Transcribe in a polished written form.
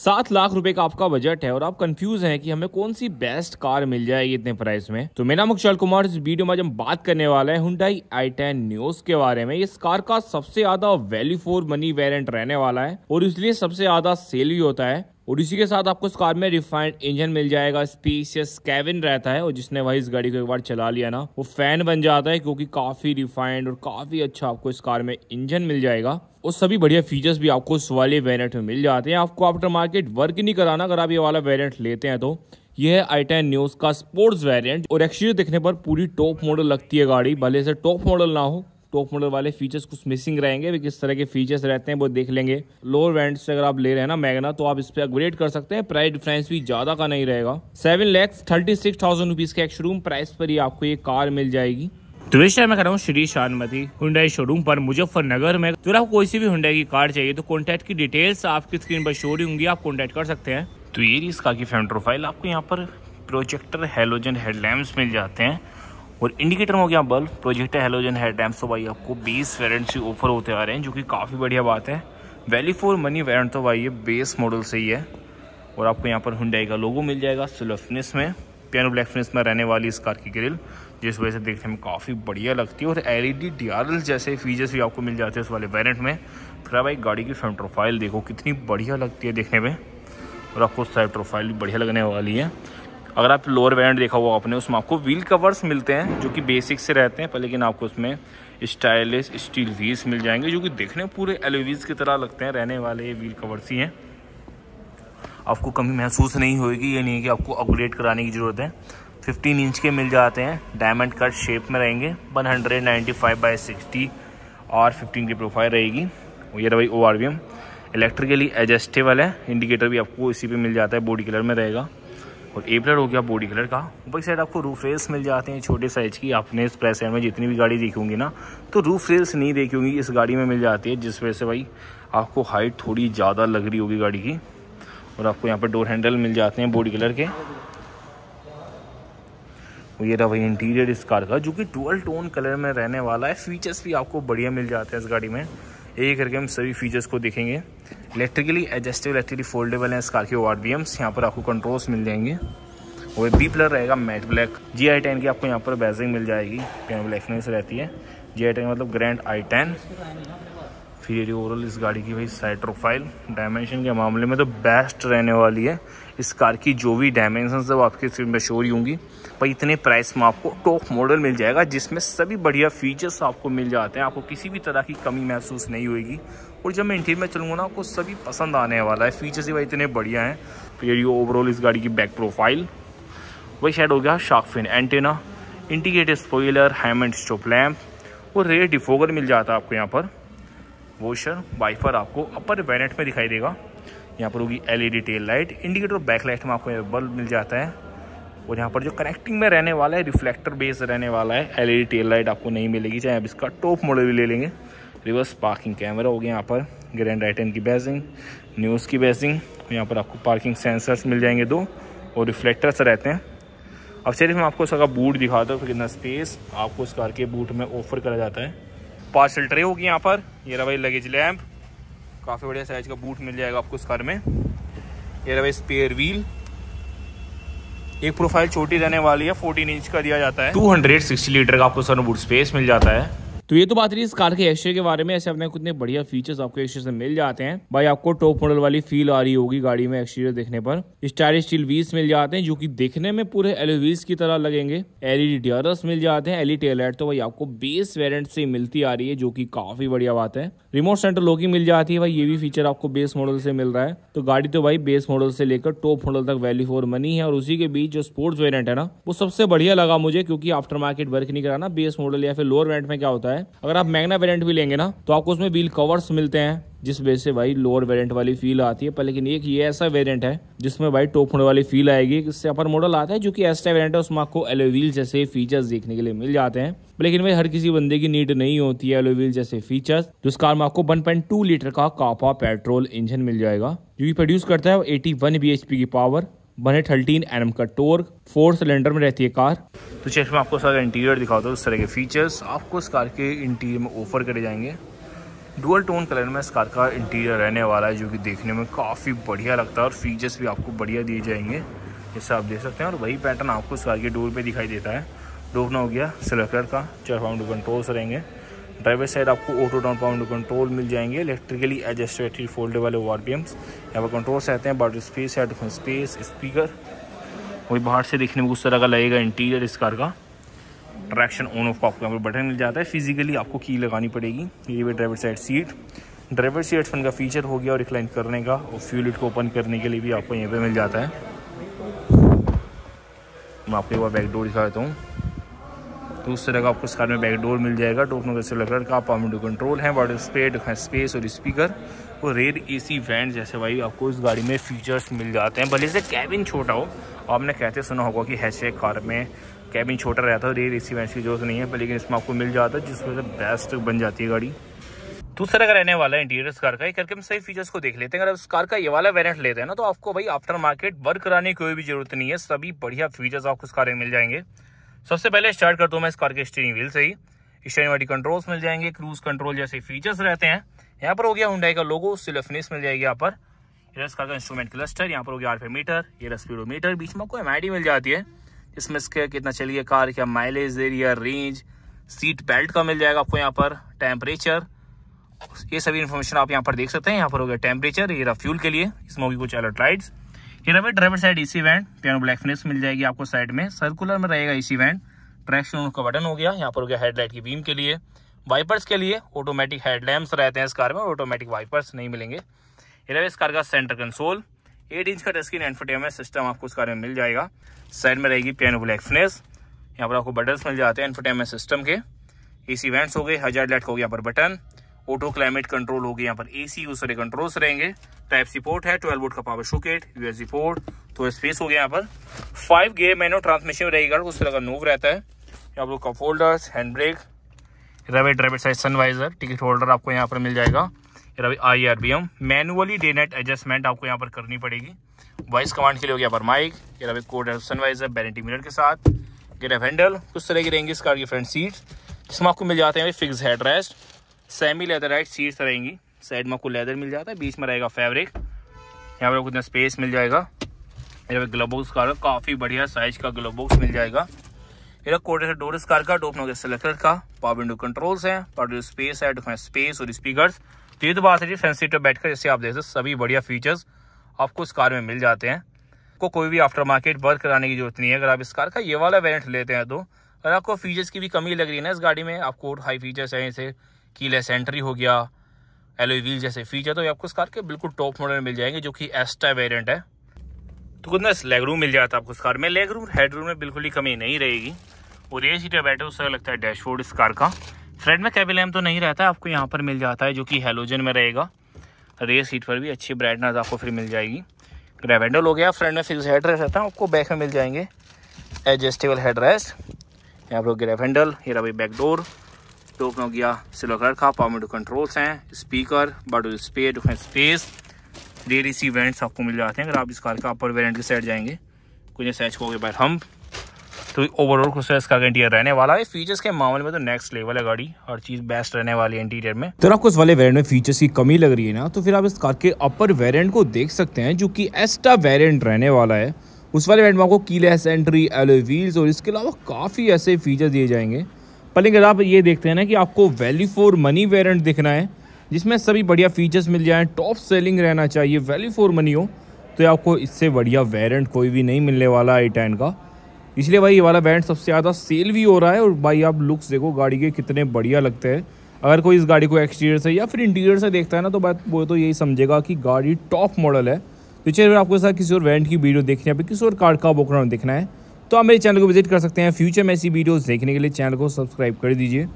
7 लाख रुपए का आपका बजट है और आप कंफ्यूज हैं कि हमें कौन सी बेस्ट कार मिल जाएगी इतने प्राइस में, तो मेरा नाम खुशाल कुमार। इस वीडियो में आज हम बात करने वाला है हुंडई i10 नियोस के बारे में। इस कार का सबसे ज्यादा वैल्यू फॉर मनी वेरिएंट रहने वाला है और इसलिए सबसे ज्यादा सेल भी होता है। और इसी के साथ आपको इस कार में रिफाइंड इंजन मिल जाएगा, स्पेशियस कैबिन रहता है और जिसने भाई इस गाड़ी को एक बार चला लिया ना वो फैन बन जाता है, क्योंकि काफी रिफाइंड और काफी अच्छा आपको इस कार में इंजन मिल जाएगा और सभी बढ़िया फीचर्स भी आपको इस वाले वेरिएंट में मिल जाते हैं। आपको आफ्टर मार्केट वर्क नहीं कराना अगर आप ये वाला वेरिएंट लेते हैं तो। यह है i10 नियोस का स्पोर्ट्स वेरिएंट और एक्सटीरियर देखने पर पूरी टॉप मॉडल लगती है गाड़ी, भले से टॉप मॉडल ना हो। टॉप मॉडल वाले फीचर्स कुछ मिसिंग रहेंगे, भी किस तरह के फीचर्स रहते हैं वो देख लेंगे। लोअर वेरिएंट से अगर आप ले रहे हैं ना मैगना तो आप इस पर अपग्रेड कर सकते हैं, प्राइस डिफरेंस भी ज्यादा का नहीं रहेगा। 7,36,000 रुपीज के एक्स-शोरूम प्राइस पर ही आपको ये कार मिल जाएगी। तो विषय मैं कर रहा हूँ श्री शानमती हुंडई शोरूम पर मुजफ्फरनगर में। अगर आपको कोई सी भी हुंडई की कार चाहिए तो कॉन्टैक्ट की डिटेल्स आपकी स्क्रीन पर शो रही होंगी, आप कॉन्टैक्ट कर सकते हैं। तो ये इस कार की फ्रंट प्रोफाइल। आपको यहाँ पर प्रोजेक्टर हेलोजन हेडलैम्प्स मिल जाते हैं और इंडिकेटर हो गया बल्ब। प्रोजेक्टर हेलोजन हेडलैम्प्स तो भाई आपको 20 वेरिएंट से ऑफर होते आ रहे हैं, जो कि काफ़ी बढ़िया बात है। वैल्यू फॉर मनी वेरिएंट तो भाई ये बेस मॉडल से ही है। और आपको यहाँ पर हुंडई का लोगो मिल जाएगा सिल्वर फिनिश में, पियानो ब्लैक फिनिश में रहने वाली इस कार की ग्रिल, जिस वजह से देखने में काफ़ी बढ़िया लगती है। और LED DRL जैसे फीचर्स भी आपको मिल जाते हैं इस वाले वेरिएंट में। फिर भाई गाड़ी की फ्रंट प्रोफाइल देखो कितनी बढ़िया लगती है देखने में, और आपको साइड प्रोफाइल भी बढ़िया लगने वाली है। अगर आप लोअर वेरिएंट देखा हुआ आपने, उसमें आपको व्हील कवर्स मिलते हैं जो कि बेसिक से रहते हैं, पर लेकिन आपको उसमें स्टाइलिश स्टील व्हील्स मिल जाएंगे जो कि देखने पूरे एलॉय व्हील्स की तरह लगते हैं। रहने वाले ये व्हील कवर्स ही हैं, आपको कमी महसूस नहीं होगी। ये नहीं है कि आपको अपग्रेड कराने की ज़रूरत है। 15 इंच के मिल जाते हैं, डायमंड कट शेप में रहेंगे, 195/60 और 15 की प्रोफाइल रहेगी। ये रहा भाई ORVM इलेक्ट्रिकली एडजस्टेबल है। इंडिकेटर भी आपको इसी पे मिल जाता है, बॉडी कलर में रहेगा और एपलर हो गया बॉडी कलर का। ऊपर साइड आपको रूफ रेल्स मिल जाते हैं छोटे साइज की। आपने इस प्राइस में जितनी भी गाड़ी देखी होंगी ना तो रूफ रेल्स नहीं देखी होंगी, इस गाड़ी में मिल जाती है, जिस वजह से भाई आपको हाइट थोड़ी ज़्यादा लग रही होगी गाड़ी की। और आपको यहाँ पर डोर हैंडल मिल जाते हैं बॉडी कलर के। ये रहा भाई इंटीरियर इस कार का, जो कि 12 टोन कलर में रहने वाला है। फीचर्स भी आपको बढ़िया मिल जाते हैं इस गाड़ी में, एक करके हम सभी फीचर्स को देखेंगे। इलेक्ट्रिकली एडजस्टेबल, इलेक्ट्रिकली फोल्डेबल है इस कार के ORVMs। यहाँ पर आपको कंट्रोल्स मिल जाएंगे और B प्लर रहेगा मैट ब्लैक। GI10 की आपको यहाँ पर बैजिंग मिल जाएगी, पियानो ब्लैक फिनिश रहती है। GI10 मतलब ग्रैंड i10। फिर ओवरऑल इस गाड़ी की भाई साइड प्रोफाइल डायमेंशन के मामले में तो बेस्ट रहने वाली है। इस कार की जो भी डायमेंशन सब आपके स्क्रीन पर शो रही होंगी। पर इतने प्राइस में आपको टॉप मॉडल मिल जाएगा, जिसमें सभी बढ़िया फीचर्स आपको मिल जाते हैं। आपको किसी भी तरह की कमी महसूस नहीं होगी और जब मैं इंटीरियर में चलूँगा ना आपको सभी पसंद आने वाला है। फीचर्स ही भाई इतने बढ़िया हैं। फिर ये ओवरऑल इस गाड़ी की बैक प्रोफाइल वही शायद हो गया, shark fin antenna, indicator spoiler, high mount stop lamp और रेयर डिफोगर मिल जाता है आपको। यहाँ पर वॉशर वाइपर आपको अपर वेरिएंट में दिखाई देगा। यहाँ पर होगी LED tail light, indicator backlight में आपको बल्ब मिल जाता है। और यहाँ पर जो कनेक्टिंग में रहने वाला है रिफ्लेक्टर बेस रहने वाला है, LED टेल लाइट आपको नहीं मिलेगी चाहे आप इसका टॉप मॉडल भी ले लेंगे। रिवर्स पार्किंग कैमरा हो गया, यहाँ पर ग्रैंड i10 की बेजिंग, न्यूज़ की बेजिंग। यहाँ पर आपको पार्किंग सेंसर्स मिल जाएंगे 2 और रिफ्लेक्टर्स रहते हैं। अब चलिए मैं आपको इसका बूट दिखाता हूँ कितना स्पेस आपको इस कार के बूट में ऑफर करा जाता है। पार्सल ट्रे होगी यहाँ पर। ये रहा भाई लगेज लैम्प, काफ़ी बढ़िया साइज का बूट मिल जाएगा आपको इस कार में। ये रहा भाई स्पेयर व्हील, एक प्रोफाइल छोटी रहने वाली है, 14 इंच का दिया जाता है। 260 लीटर का आपको सनरूफ स्पेस मिल जाता है। तो ये तो बात रही इस कार के एक्सटीरियर के बारे में। ऐसे अपने कितने बढ़िया फीचर्स आपको एक्सटीरियर से मिल जाते हैं। भाई आपको टॉप मॉडल वाली फील आ रही होगी गाड़ी में एक्सटीरियर देखने पर। स्टाइलिश स्टील व्हील्स मिल जाते हैं जो कि देखने में पूरे एलॉय व्हील्स की तरह लगेंगे। LED DRLs मिल जाते हैं। LED टेल लाइट तो भाई आपको बेस वेरिएंट से मिलती आ रही है, जो की काफी बढ़िया बात है। रिमोट सेंटर लॉकिंग मिल जाती है भाई, ये भी फीचर आपको बेस मॉडल से मिल रहा है। तो गाड़ी तो भाई बेस मॉडल से लेकर टॉप मॉडल तक वैल्यू फॉर मनी है। और उसी के बीच जो स्पोर्ट्स वेरिएंट है ना वो सबसे बढ़िया लगा मुझे, क्योंकि आफ्टर मार्केट वर्क नहीं कराना। बेस मॉडल या फिर लोअर वेरिएंट में क्या होता है, अगर आप मैग्ना वेरिएंट भी लेंगे ना तो आपको उसमें व्हील कवर्स मिलते हैं, जिस वजह से भाई लोअर वेरिएंट वाली फील आती है। पर लेकिन एक ये ऐसा वेरिएंट है जिसमें भाई टॉप मॉडल वाली फील आएगी। इससे अपर मॉडल आता है जो कि एस्टा वेरिएंट है, उसमें आपको एलॉय व्हील जैसे फीचर्स देखने के लिए मिल जाते हैं। लेकिन भाई हर किसी बंदे की नीड नहीं होती है एलॉय व्हील जैसे फीचर्स। तो इस कार में आपको 1.2 लीटर का कापा पेट्रोल इंजन मिल जाएगा जो कि प्रोड्यूस करता है 81 bhp की पावर, 113 Nm का टोर्क, 4 सिलेंडर में रहती है कार। तो चलिए मैं आपको सारा इंटीरियर दिखाता हूँ, उस तरह के फीचर्स आपको इस कार के इंटीरियर में ऑफर करे जाएंगे। डुअल टोन कलर में इस कार का इंटीरियर रहने वाला है, जो कि देखने में काफ़ी बढ़िया लगता है और फीचर्स भी आपको बढ़िया दिए जाएंगे जैसे आप देख सकते हैं। और वही पैटर्न आपको इस कार के डोर पे दिखाई देता है। डोर ना हो गया सिल्वर कलर का, चार पाउंड कंट्रोल्स रहेंगे। ड्राइवर साइड आपको ऑटो डाउन पाउंड कंट्रोल मिल जाएंगे, इलेक्ट्रिकली एडजस्टेड फोल्डेबल वारपीएम्स यहाँ पर कंट्रोल्स रहते हैं। Battery space, headphone space, speaker, वही बाहर से देखने में उस तरह का लगेगा इंटीरियर इस कार का। ट्रैक्शन ऑन ऑफ का आपको यहाँ पर बटन मिल जाता है, फिजिकली आपको की लगानी पड़ेगी। ये भी driver side seat, driver seat fun का फीचर हो गया और रिक्लाइन करने का, और फ्यूल लिड को ओपन करने के लिए भी आपको यहाँ पे मिल जाता है। मैं आपको एक बार बैक डोर दिखा देता हूँ, तो उस तरह का आपको इस कार में बैक डोर मिल जाएगा। टोपनों का सिल्वर कलर का, पावर विंडो कंट्रोल है, वाटर स्पेस और स्पीकर और रेयर AC वेंट जैसे भाई आपको इस गाड़ी में फीचर्स मिल जाते हैं। भले से कैबिन छोटा हो, आपने कहते सुना होगा कि हैचबैक कार में कैबिन छोटा रहता है, रेयर AC वेंट्स की जरूरत नहीं है, पर लेकिन इसमें आपको मिल जाता है, जिस वजह से बेस्ट बन जाती है गाड़ी। दूसरा का रहने वाला है इंटीरियर इस कार का। एक करके हम सही फीचर्स को देख लेते हैं। अगर आप इस कार का ये वाला वेरिएंट लेते हैं ना, तो आपको भाई आफ्टर मार्केट वर्क कराने की कोई भी जरूरत नहीं है, सभी बढ़िया फीचर्स आपको इस कार में मिल जाएंगे। सबसे पहले स्टार्ट करता हूँ मैं इस कार के स्टीयरिंग व्हील से ही। स्टीयरिंग वाली कंट्रोल्स मिल जाएंगे, क्रूज कंट्रोल जैसे फीचर्स रहते हैं। यहाँ पर हो गया Hyundai का लोगो, सिल्वर फिनिश मिल जाएगी यहाँ पर। इस कार का इंस्ट्रूमेंट क्लस्टर, यहाँ पर हो गया आरपीएम मीटर, ये स्पीडोमीटर, बीच में आपको MID मिल जाती है, इसमें इसके कितना चली है कार, क्या माइलेज दे रही है, रेंज, सीट बेल्ट का मिल जाएगा आपको यहाँ पर, टेम्परेचर, ये सभी इन्फॉर्मेशन आप यहाँ पर देख सकते हैं। यहाँ पर हो गया टेम्परेचर, ये रहा फ्यूल के लिए, इसमें होगी कुछ अलर्ट लाइट्स। ये रहा driver side AC vent, piano black finish मिल जाएगी आपको साइड में, सर्कुलर में रहेगा AC वेंट। ट्रैक्शन का बटन हो गया, यहाँ पर हो गया हेडलाइट की बीम के लिए, वाइपर्स के लिए ऑटोमेटिक हेडलैम्प्स रहते हैं इस कार में, ऑटोमेटिक वाइपर्स नहीं मिलेंगे। ये रहा इस कार का सेंटर कंसोल, 8 इंच का टच स्क्रीन इंफोटेनमेंट सिस्टम आपको इस कार में मिल जाएगा। साइड में रहेगी पियानो ब्लैक फिनिश, यहाँ पर आपको बटन्स मिल जाते हैं इंफोटेनमेंट सिस्टम के। AC वेंट्स हो गए, हजार्ड लाइट हो गया यहाँ पर बटन, ऑटो क्लाइमेट कंट्रोल हो गया यहाँ पर, AC उस तरह कंट्रोल्स रहेंगे। Type-C पोर्ट है, 12 वोल्ट का पावर सॉकेट, USB पोर्ट, तो स्पेस हो गया यहाँ पर। 5 गियर मैनुअल ट्रांसमिशन रहेगा, उस तरह का नोब रहता है। यहाँ पर cup holders, hand brake, driver side sun visor, ticket holder आपको यहाँ पर मिल जाएगा। IRBM manually day night adjustment आपको यहाँ पर करनी पड़ेगी। वॉइस कमांड के लिए हो गया यहाँ पर माइक, ये कोड सनवाइजर बैलेंटी मिरर के साथ। ये हैंडल उस तरह की रहेंगी इस कार की फ्रंट सीट्स, जिसमें आपको मिल जाते हैं fix head rest, semi leatherette seats रहेंगी। साइड में आपको लेदर मिल जाता है, बीच में रहेगा फैब्रिक, यहाँ पर आपको इतना स्पेस मिल जाएगा। ये ग्लव बॉक्स कार का काफ़ी बढ़िया साइज का ग्लव बॉक्स मिल जाएगा। ये कोड डोर इस कार का, डोपनों के सिलेक्टर का, पावर विंडो कंट्रोल्स हैं, पावर स्पेस है, स्पेस और स्पीकर्स। तो ये तो बात है जी फ्रंट सीट पर बैठकर जैसे आप देख सकते सभी बढ़िया फीचर्स आपको इस कार में मिल जाते हैं। आपको कोई भी आफ्टर मार्केट वर्क कराने की जरूरत नहीं है। अगर आप इस कार का ये वाला वेरिएंट लेते हैं, तो अगर आपको फीचर्स की भी कमी लग रही है ना इस गाड़ी में, आपको हाई फीचर्स हैं जैसे कीलेस एंट्री हो गया, एलॉय व्हील जैसे फीचर, तो ये आपको इस कार के बिल्कुल टॉप मॉडल में मिल जाएंगे, जो कि एस्टा वेरियंट है। तो कितना लेग रूम मिल जाता है आपको इस कार में, लेग रूम हेड रूम में बिल्कुल ही कमी नहीं रहेगी। और 8 सीटर बैठे उसका लगता है डैशबोर्ड इस कार का। फ्रंट में कैबिन लैम्प तो नहीं रहता है, आपको यहाँ पर मिल जाता है, जो कि हेलोजन में रहेगा। रेयर सीट पर भी अच्छी ब्राइटनेस आपको फिर मिल जाएगी। ग्रैब हैंडल हो गया, फ्रंट में फिक्स हेड रेस्ट रहता है, आपको बैक में मिल जाएंगे एडजस्टेबल हेड रेस्ट। यहाँ पर ग्रैब हैंडल, ये रहा भाई बैक डोर, टॉप में हो गया सिल्वर कलर का, पावर विंडो कंट्रोल्स हैं, speaker, body space, rear AC vents आपको मिल जाते हैं। अगर आप इस कार का अपर वेरिएंट के साइड जाएंगे, कुछ सैच हो गए बाय हम, तो ओवरऑल खुश इसका इंटीरियर रहने वाला है। फीचर्स के मामले में तो नेक्स्ट लेवल है गाड़ी, हर चीज बेस्ट रहने वाली है इंटीरियर में। तो आपको इस वाले वेरिएंट में फीचर्स की कमी लग रही है ना, तो फिर आप इस कार के अपर वेरिएंट को देख सकते हैं, जो कि एस्टा वेरिएंट रहने वाला है। उस वाले वेरिएंट में आपको कीलेस एंट्री, एलॉय व्हील्स और इसके अलावा काफ़ी ऐसे फीचर्स दिए जाएंगे। पर लेकिन आप ये देखते हैं ना कि आपको वैल्यू फॉर मनी वेरिएंट दिखना है, जिसमें सभी बढ़िया फीचर्स मिल जाएँ, टॉप सेलिंग रहना चाहिए, वैल्यू फॉर मनी हो, तो आपको इससे बढ़िया वेरिएंट कोई भी नहीं मिलने वाला i10 का। इसलिए भाई ये वाला वेरिएंट सबसे ज़्यादा सेल भी हो रहा है। और भाई आप लुक्स देखो गाड़ी के कितने बढ़िया लगते हैं। अगर कोई इस गाड़ी को एक्सटीरियर से या फिर इंटीरियर से देखता है ना, तो बात वो तो यही समझेगा कि गाड़ी टॉप मॉडल है। तो चलिए आपको साथ किसी और वेरिएंट की वीडियो देखनी है, फिर किसी और कार का बोकराउंड देखना है, तो आप मेरे चैनल को विजिट कर सकते हैं। फ्यूचर में ऐसी वीडियोज़ देखने के लिए चैनल को सब्सक्राइब कर दीजिए।